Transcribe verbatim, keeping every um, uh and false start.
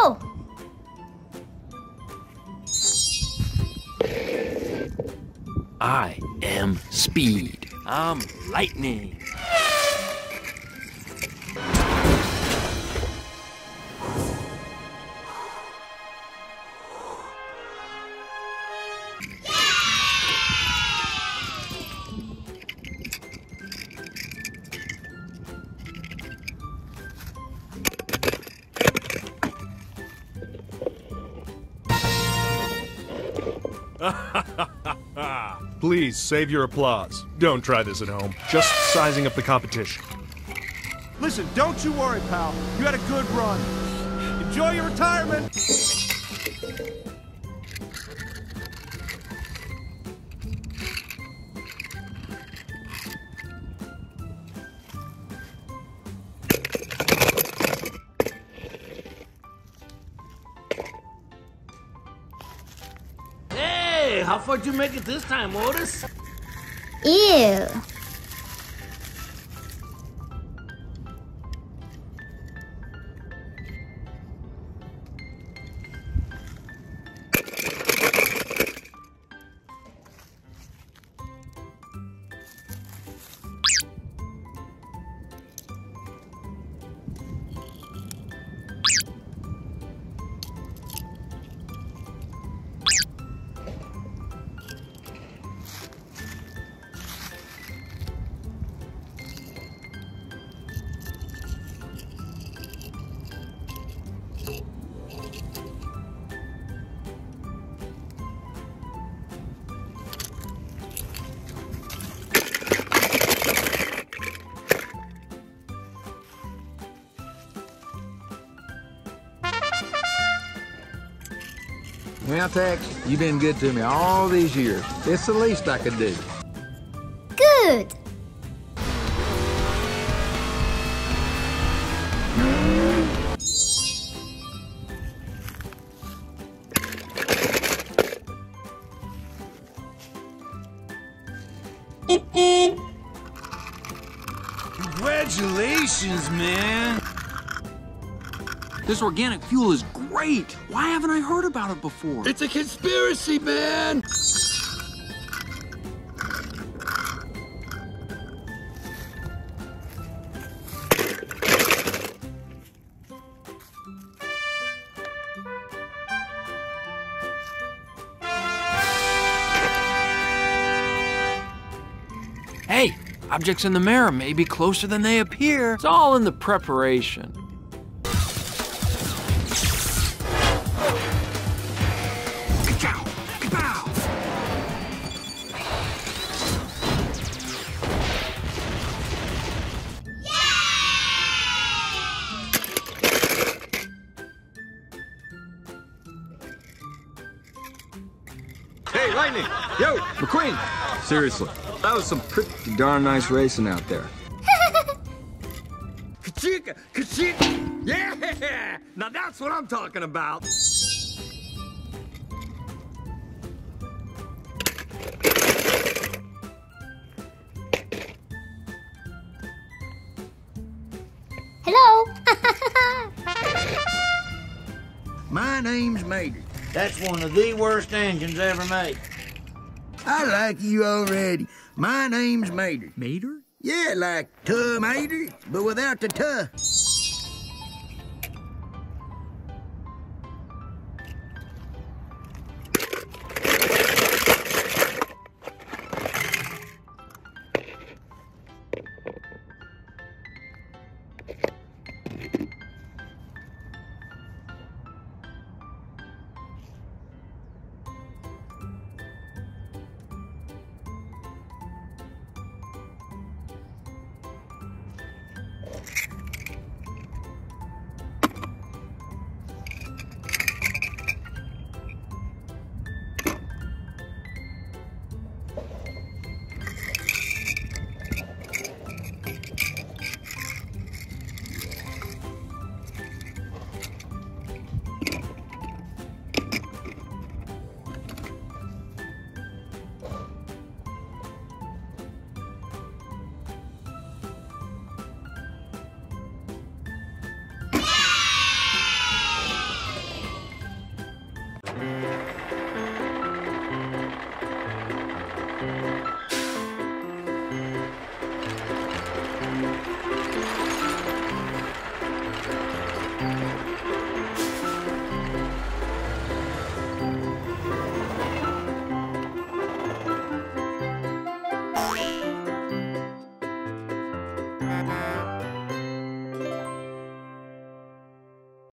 go! I am speed. I'm lightning. Please save your applause. Don't try this at home. Just sizing up the competition. Listen, don't you worry, pal. You had a good run. Enjoy your retirement. How far'd you make it this time, Otis? Ew. Now, Tex, you've been good to me all these years. It's the least I could do. Good. Congratulations, man. This organic fuel is great. Why haven't I heard about it before? It's a conspiracy, man! Hey, objects in the mirror may be closer than they appear. It's all in the preparation. Lightning! Yo, McQueen! Seriously, that was some pretty darn nice racing out there. Kachika! Kachika! Yeah! Now that's what I'm talking about! Hello! My name's Mater. That's one of the worst engines ever made. I like you already. My name's Mater. Mater? Yeah, like Tuh Mater, but without the tuh.